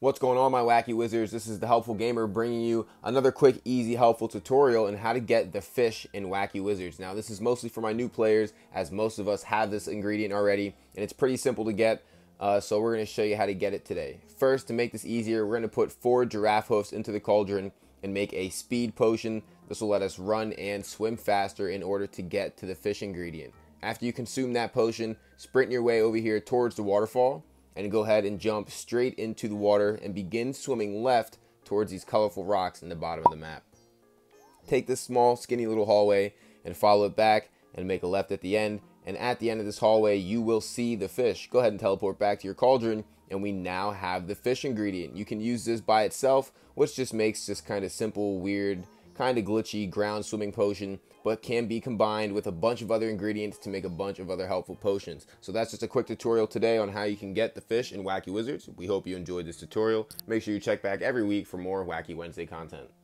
What's going on, my Wacky Wizards? This is The Helpful Gamer bringing you another quick, easy, helpful tutorial on how to get the fish in Wacky Wizards. Now, this is mostly for my new players, as most of us have this ingredient already, and it's pretty simple to get, so we're going to show you how to get it today. First, to make this easier, we're going to put 4 giraffe hoofs into the cauldron and make a speed potion. This will let us run and swim faster in order to get to the fish ingredient. After you consume that potion, sprint your way over here towards the waterfall, and go ahead and jump straight into the water and begin swimming left towards these colorful rocks in the bottom of the map. Take this small, skinny little hallway and follow it back and make a left at the end. And at the end of this hallway, you will see the fish. Go ahead and teleport back to your cauldron, and we now have the fish ingredient. You can use this by itself, which just makes this kind of simple, weird, kind of glitchy ground swimming potion, but can be combined with a bunch of other ingredients to make a bunch of other helpful potions. So that's just a quick tutorial today on how you can get the fish in Wacky Wizards. We hope you enjoyed this tutorial. Make sure you check back every week for more Wacky Wednesday content.